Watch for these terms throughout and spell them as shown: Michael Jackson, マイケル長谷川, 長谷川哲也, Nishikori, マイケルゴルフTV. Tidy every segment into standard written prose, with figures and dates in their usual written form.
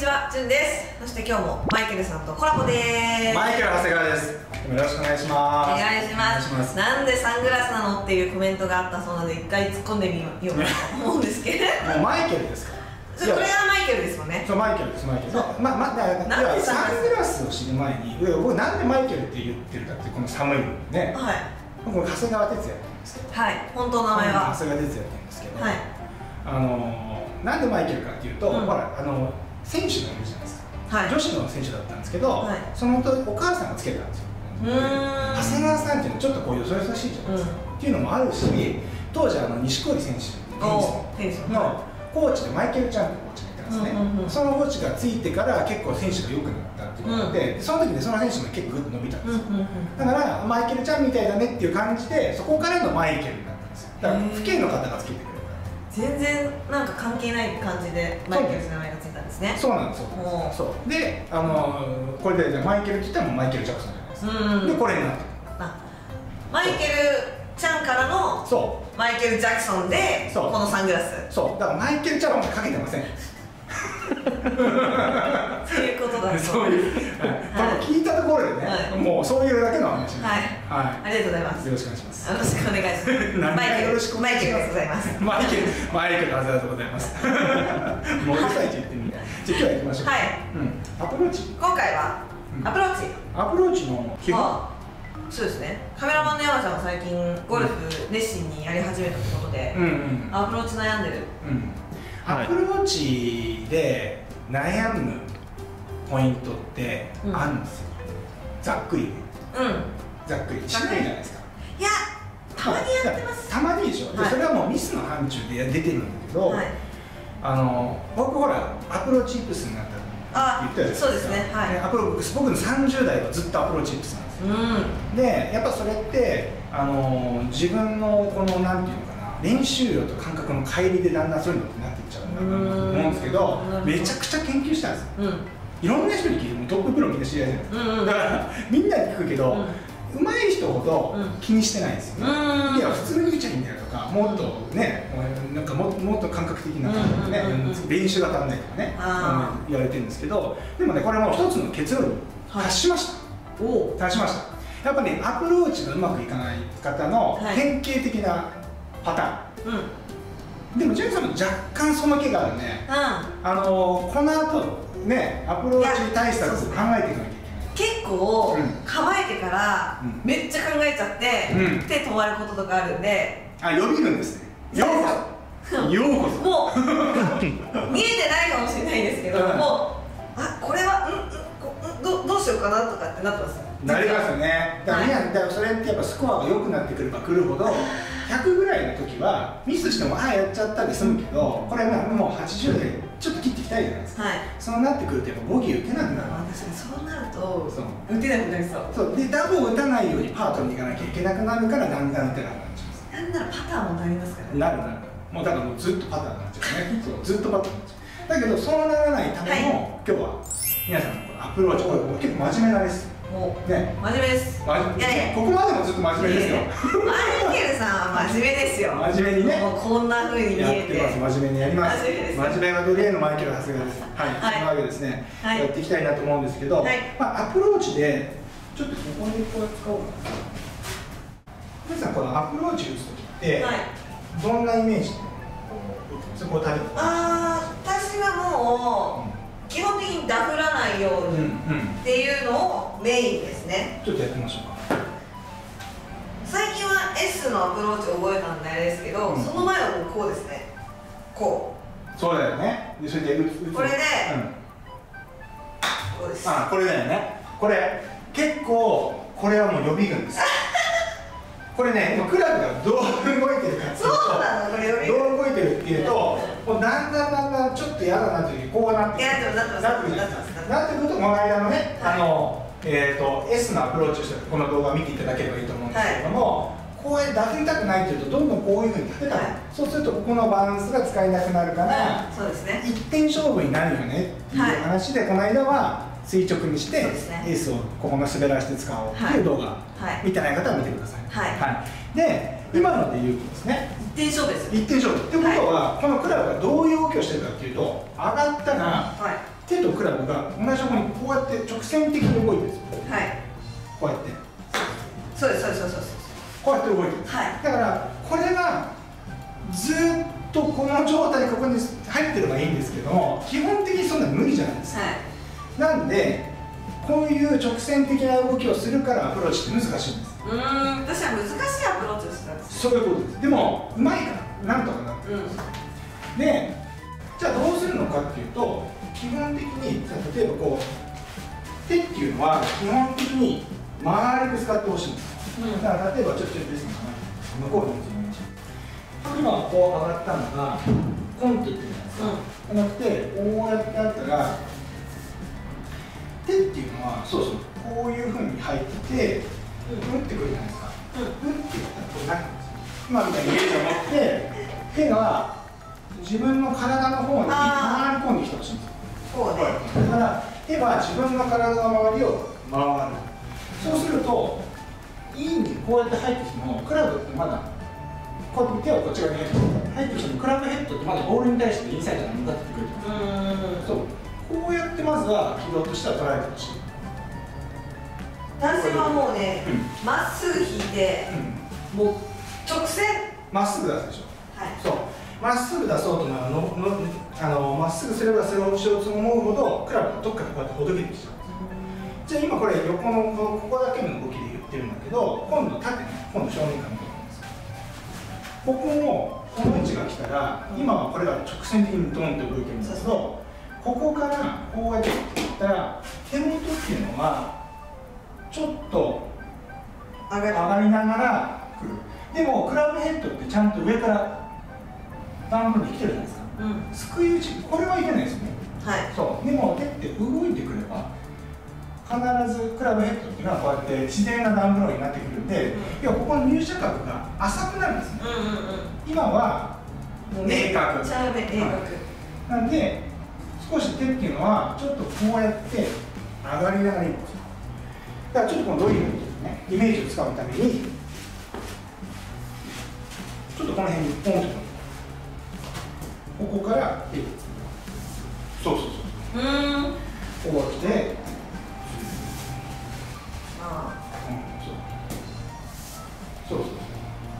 にちは、じゅんです。そして今日もマイケルさんとコラボです。マイケル長谷川です。よろしくお願いします。お願いします。なんでサングラスなのっていうコメントがあったそうなので、一回突っ込んでみようと思うんですけど。マイケルですか。これがマイケルですもんね。そう、マイケルです、マイケル。なんでサングラスを知る前に、僕なんでマイケルって言ってるかって、この寒いのね。はい。僕長谷川哲也なんですけど。はい。本当の名前は。長谷川哲也なんですけど。はい。なんでマイケルかっていうと、ほら選手がいるじゃないですか。女子の選手だったんですけど、そのお母さんがつけたんですよ。長谷川さんっていうのはちょっとこうよそよそしいじゃないですかっていうのもあるし、当時錦織選手のコーチでマイケルちゃんというコーチがいたんですね。そのコーチがついてから結構選手が良くなったっていうので、その時でその選手も結構グッと伸びたんですよ。だからマイケルちゃんみたいだねっていう感じで、そこからのマイケルになったんですよ。だから父兄の方がつけてくれる。全然なんか関係ない感じでマイケルの名前がついたんですね。そうなんですよ。そうで、これでマイケルって言ったらマイケル・ジャクソンじゃないですか。でこれになって、マイケルちゃんからのマイケル・ジャクソンでこのサングラス。そうだからマイケル・ジャクソンかけてません。そういうことだ。そういう聞いたところでね、もうそういうだけの話。はい、ありがとうございます。よろしくお願いします。よろしくお願いします。マイケルよろしく。マイケルでございます。マイケルありがとうございます。もう一回言ってみて。じゃ今日行きましょう。はい。アプローチ。今回はアプローチ。アプローチの基本。そうですね。カメラマンの山ちゃんは最近ゴルフ熱心にやり始めたということで、アプローチ悩んでる。アプローチで悩むポイントってあるんですよ。ざっくり。ざっくり。しないじゃないですか。いや、たまにやってます。たまにでしょ。それはもうミスの範疇で出てるんだけど、僕ほらアプローチイップスになったって言ったじゃないですか。僕の30代はずっとアプローチイップスなんですよ。で、やっぱそれって自分のこのなんていうのかな。練習量と感覚の乖離でだんだんそういうのってなっていっちゃうんだなと思うんですけど、めちゃくちゃ研究したんですよ。いろんな人に聞いて、トッププロみんな知り合いじゃないですか。だからみんなに聞くけど、上手い人ほど気にしてないんですよね。いや普通に打ちゃいいんだよとか、もっとね、なんかもっと感覚的な感じでね、練習が足んないとかね言われてるんですけど、でもねこれも一つの結論に達しました。達しました。やっぱね、アプローチがうまくいかない方の典型的なパターン。でもジュンさんも若干その気があるね。この後ね、アプローチ対策を考えていかなきゃいけない。結構構えてからめっちゃ考えちゃって手止まることとかあるんで、あ、予備軍ですね。ようこそようこそ。もう見えてないかもしれないですけど、もうあ、これはどうしようかなとかってなってます。なりますよね。だからそれってやっぱスコアが良くなってくればくるほど、100ぐらいの時はミスしてもああやっちゃったで済むけど、これはもう80でちょっと切っていきたいじゃないですか。そうなってくるとやっぱボギー打てなくなる。確かにそうなると打てなくなりそう。そうで、ダボを打たないようにパートに行かなきゃいけなくなるから、だんだん打てなくなっちゃう。なんならパターンもなりますからね。なるなる。もうだからもうずっとパターンになっちゃうね。そう、ずっとパターンになっちゃう。だけどそうならないための、今日は皆さんのこのアプローチ、これ結構真面目なレッスン。ね、真面目です。いやいや、ここまでもずっと真面目ですよ。マイケルさんは真面目ですよ。真面目にね。もうこんな風に見えてます。真面目にやります。真面目なグレーのマイケル長谷川です。はい。そのわけですね。やっていきたいなと思うんですけど、まあアプローチでちょっとここにこう使おうかな。皆さんこのアプローチ打つときってどんなイメージ？そこを食べる。ああ、私はもう。基本的にダフらないようにっていうのをメインですね。ちょっとやってみましょうか。最近は S のアプローチを覚えたんであれですけど、その前はもうこうですね。こう。そうだよね。でそれでこれで、こうです。あ、これだよね。これ結構これはもう予備軍です。これね、クラブがどう動いてるかっていうと、そうなの、これ予備軍。どう動いてるっていうと。もうだんだんちょっと嫌だなというこうなってくると、この間のね、S のアプローチをしてこの動画を見ていただければいいと思うんですけれども、こうやってダフりたくないというと、どんどんこういうふうに立てたら、そうするとここのバランスが使えなくなるから、一点勝負になるよねっていう話で、この間は垂直にして S をここの滑らせて使おうっていう動画、見てない方は見てください。で、今ので言うとですね、一点勝負です。一点勝負ってことは、このクラブがどういう動きをしてるかっていうと、上がったら手と首クラブが同じ方向にこうやって直線的に動いてるんですよ。はい、こうやって、そうですそうですそうです、こうやって動いてる、はい、だからこれがずっとこの状態ここに入ってればいいんですけども、基本的にそんな無理じゃないですか、はい、なんでこういう直線的な動きをするからアプローチって難しいんです。うん、私は難しいアプローチをしたんです。そういうことです。でもうまいからなんとかなってるんです、うん、でじゃあどうするのかっていうと、基本的に例えばこう手っていうのは基本的に丸く使ってほしいんです、うん、だから例えばちょっとですね、向こうに行きましょう。今はこう上がったのがコンっていってるじゃないですか、うん、じゃなくてこうやってあったら手っていうのはそうそうこういうふうに入って打ってくるじゃないですか、うん、打っていったらこうなるんですよ。今みたいに手を持って手が自分の体の方に回り込んできてほしいんですよ。こうね、だから手は自分の体の周りを回る。そうするとインにこうやって入ってきてもクラブってまだこうやって手をこっち側に入ってきてもクラブヘッドってまだボールに対してインサイドが向かってくるじゃないですか。こうやってまずは軌道としては捉えてほしい。男性はもうね、まっすぐ引いて、うん、もう直線まっすぐ出すでしょ、はい、そうまっすぐ出そうとなるのまっすぐすればそれをしようと思うほどクラブがどっかでこうやってほどけてきちゃうんですよ。じゃあ今これ横のここだけの動きで言ってるんだけど、今度縦ね、今度正面から見てるんですよ。ここもこの位置が来たら、今はこれが直線的にドンって動いてるんですけど、ここからこうやっていったら手元っていうのはちょっと上がりながら来る。でもクラブヘッドってちゃんと上からダウンロードできてるじゃないですか、うん、すくい打ち、これはいけないですね、はい、そうでも手って動いてくれば必ずクラブヘッドっていうのはこうやって自然なダウンロードになってくるんで、うん、要はここの入射角が浅くなるんですね、今は鋭角、はい、なんで少し手っていうのはちょっとこうやって上がりながらいいんですよ。だからちょっとこのドリルみたいなね、イメージをつかむためにちょっとこの辺にポンとここから手をそうそうそうこうやってそうそう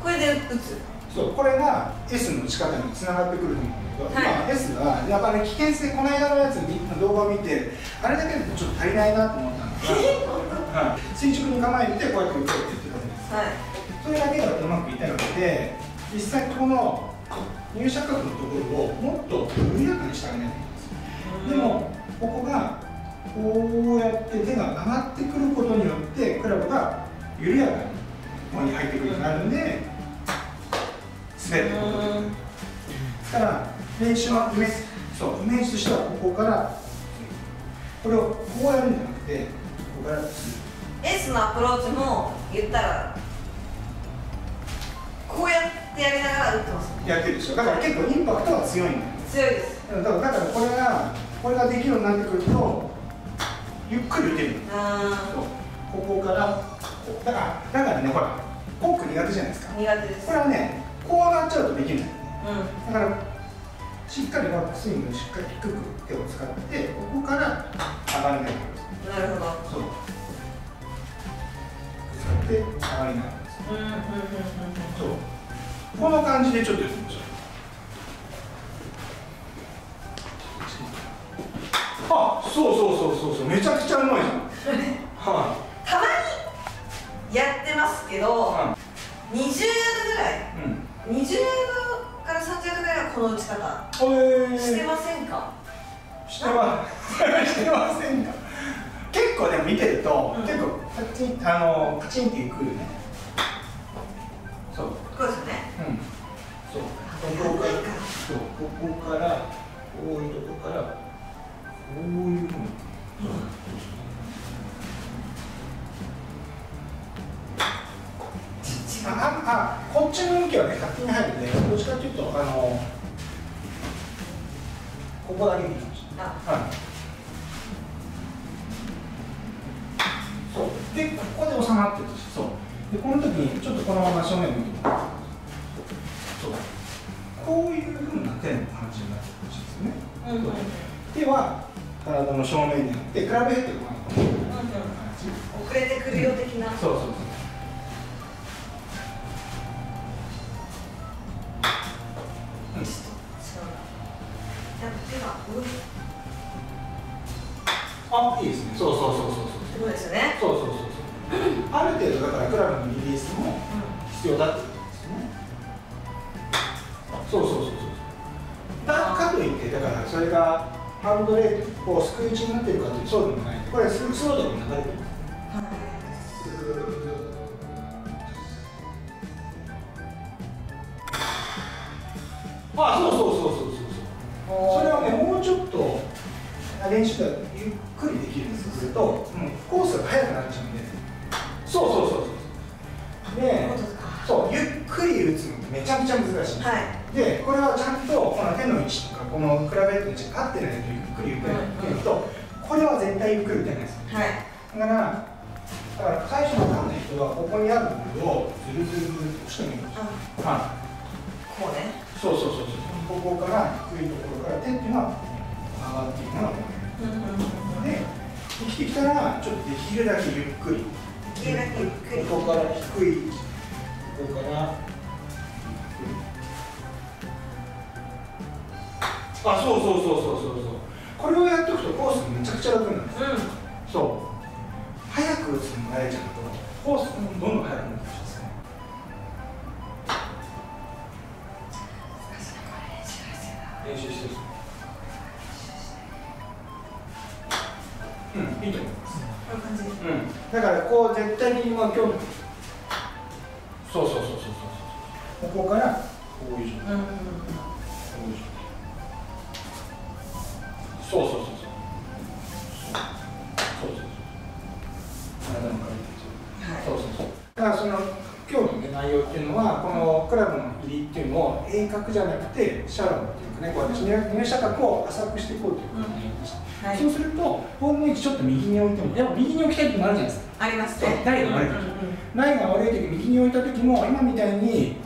これで打つ。そうこれが S の打ち方につながってくると思うんだけど、はい、今 S はやっぱり危険性、この間のやつの動画を見てあれだけでちょっと足りないなと思ったんですが、はい、垂直に構えてこうやって打ってって言ってるんです、はい、それだけだとうまくいかなくて、実際この入射角のところをもっと緩やかにしてあげないといけないんです。でもここがこうやって手が上がってくることによってクラブが緩やかにここに入ってくるようになるんで滑ってくることになる。だから練習のイメージとしてはここからこれをこうやるんじゃなくてここからエースのアプローチも言ったらこうやってやりながら打ってますね。やってるでしょ。だから結構インパクトは強いんだよ。強いです。だからこれができるようになってくるとゆっくり打てる。ここからだからね、ほらコック苦手じゃないですか。苦手です。これはね、こうなっちゃうとできない、うん、だからしっかりバックスイングをしっかり低く手を使ってここから上がりない。なるほど。そう使って上がりない。そうこの感じでちょっとやってみましょう。あ、そう、めちゃくちゃうまいじゃん。はい。たまにやってますけど、20ヤードぐらい、20ヤードから30ヤードぐらいはこの打ち方してませんか？してませんか？結構でも見てると、結構カチンっていくよね。そうですね。そうここからこういうとこからこういうふうにこっちの向きはね勝手に入るんで、どっちかというとここだけにしました。はい、そうでここで収まってる。そうでこの時にちょっとこのまま正面を向いてもらこういうふうな手の感じになってほしいですね。手は体の正面にあって、クラブヘッドとか遅れてくるよ的な。そうそうそう、あ、いいですね。そうそうそうそうそう。そうですね。そうそうそうそう。ある程度だからクラブのリリースも必要だってことですね。そうそうそうそう。だかといって、だからそれがハンドレールをスクイッチになってるかというとそうでもない。これスローでも流れてる。あ、そうそうそうそうそうそう。それはね、もうちょっと練習だとゆっくりできるんです。すると、うん、コースが速くなっちゃうんで。そうそうそうそう。で、そうゆっくり打つのってめちゃめちゃ難しい。はい、で、これはちゃんとこの手の位置とかこのクラブヘッドの位置が合ってないとゆっくり打てないっていうのと、これは絶対ゆっくり打てないです。はい。だから最初のターンの人はここにあるボールをずるずる押してみるんです。はい。こうね。そうそうそうそう。ここから低いところから手っていうのは上がっていくの。で、生きてきたらちょっとできるだけゆっくり、ここから低い、ここから低い、あ、そうそうそうそうそうそう、これをやっておくとコースめちゃくちゃ楽なんです。そう、早く打つの慣れちゃうとコースもどんどん速くなってきますね。練習してる。うん、いいと思います。こんな感じ。うん、だからこう絶対に今今日。そうそうそうそうそう。ここからこういう状態。こういう状態。そうそうそうそう。そうそうそう。体の軽いですよ。はい。そうそうそう。だからその今日のね内容っていうのはこのクラブの入りっていうのを鋭角じゃなくてシャローっていうかね、こう私入射角を浅くしていこうということになりました。はい、そうすると、ホーム位置ちょっと右に置いても、でも右に置きたい時もあるじゃないですか。ありますね。台が悪い時、台が悪い時、右に置いた時も、今みたいに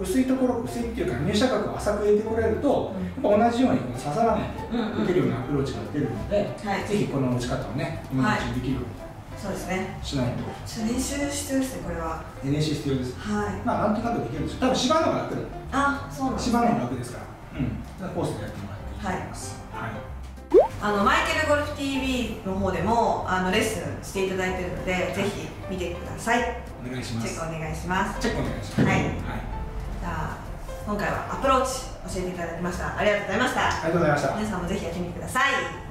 薄いところ、薄いっていうか、入射角を浅く入れてこれると、やっぱ同じように刺さらないと打てるようなアプローチが出るので、ぜひこの持ち方をね、今のうちにできるようにしないと。練習必要ですね、これは。練習必要です。はい。まあ、なんとなくできるんですよ。多分芝の方が楽だ。あ、そうなんですね。芝の方が楽ですから。うん。コースでやってもらっていいと思います。はい。マイケルゴルフ TV の方でもレッスンしていただいているので、ぜひ見てください。お願いします。チェックお願いします。チェックお願いします。はい。はい、じゃあ今回はアプローチ教えていただきました。ありがとうございました。ありがとうございました。皆さんもぜひやってみてください。